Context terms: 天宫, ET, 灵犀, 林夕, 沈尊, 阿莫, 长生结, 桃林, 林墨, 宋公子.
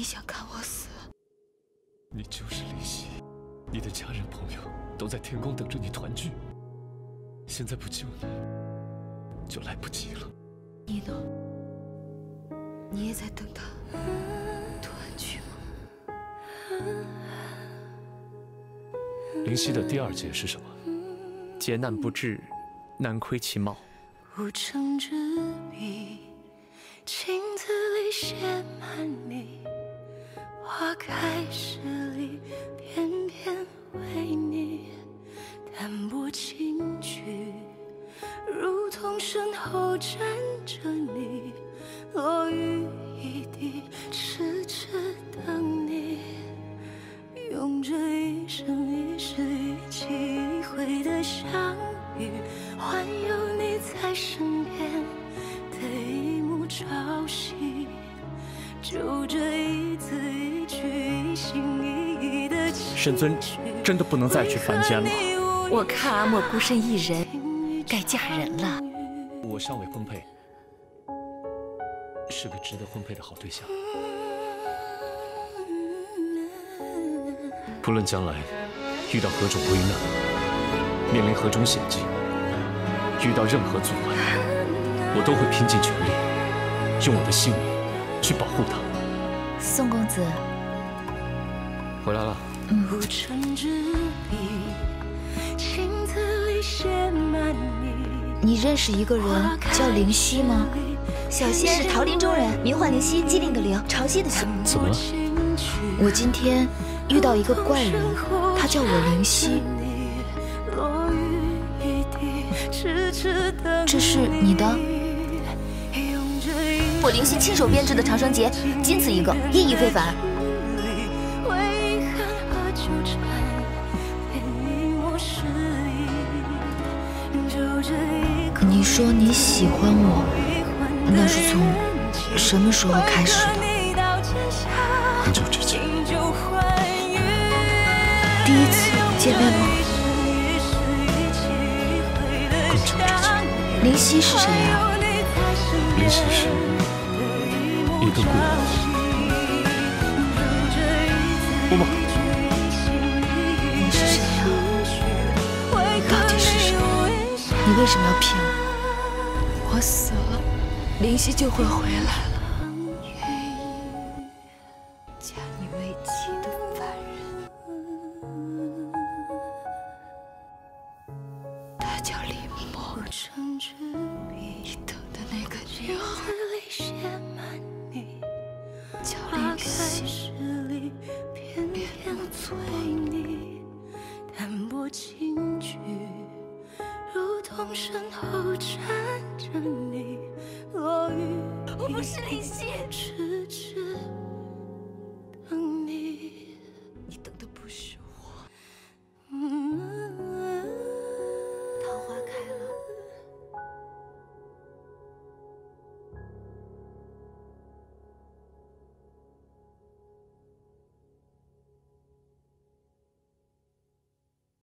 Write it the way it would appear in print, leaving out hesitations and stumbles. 你想看我死？你就是林夕，你的家人朋友都在天宫等着你团聚，现在不救你，就来不及了。你呢？你也在等他团聚吗？林夕的第二劫是什么？劫难不至，难窥其貌。无成之笔，镜子里写满你。 花开时里，偏偏为你淡泊轻举，如同身后站着你，落雨一滴，痴痴等你，用这一生一世一期一会的相遇，环游你在身边的一幕朝夕，就这一字一。 沈尊真的不能再去凡间了。我看阿莫孤身一人，该嫁人了。我尚未婚配，是个值得婚配的好对象。不论将来遇到何种危难，面临何种险境，遇到任何阻碍，我都会拼尽全力，用我的性命去保护他。宋公子。 回来了。无唇之笔，镜子里写满你。你认识一个人叫灵犀吗？小仙是桃林中人，名唤灵犀，机灵的灵，潮汐的汐。怎么了？我今天遇到一个怪人，他叫我灵犀。这是你的？我灵犀亲手编织的长生结，仅此一个，意义非凡。 你说你喜欢我，那是从什么时候开始的？很久之前。第一次见面吗？更久之前。林夕是谁啊？林夕是一个故人。木木。 你为什么要骗我？我死了，灵犀就会回来了。嫁你为妻的凡人，他叫林墨。你等的那个女孩叫林夕，脸不错。身后站着你，落雨。我不是林夕。